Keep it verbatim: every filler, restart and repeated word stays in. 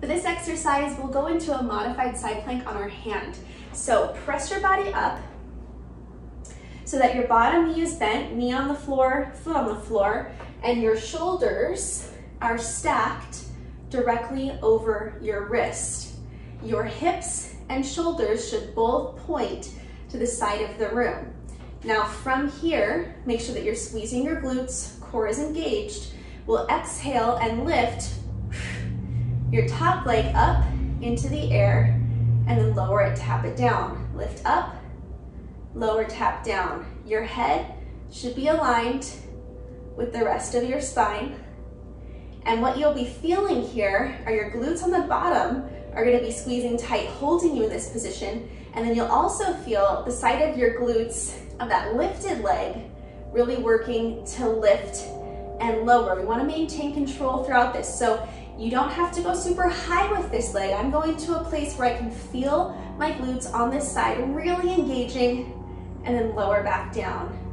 For this exercise, we'll go into a modified side plank on our hand. So press your body up so that your bottom knee is bent, knee on the floor, foot on the floor, and your shoulders are stacked directly over your wrist. Your hips and shoulders should both point to the side of the room. Now from here, make sure that you're squeezing your glutes, core is engaged. We'll exhale and lift your top leg up into the air and then lower it, tap it down. Lift up, lower, tap down. Your head should be aligned with the rest of your spine. And what you'll be feeling here are your glutes on the bottom are going to be squeezing tight, holding you in this position. And then you'll also feel the side of your glutes of that lifted leg really working to lift and lower. We want to maintain control throughout this. So you don't have to go super high with this leg. I'm going to a place where I can feel my glutes on this side really engaging, and then lower back down.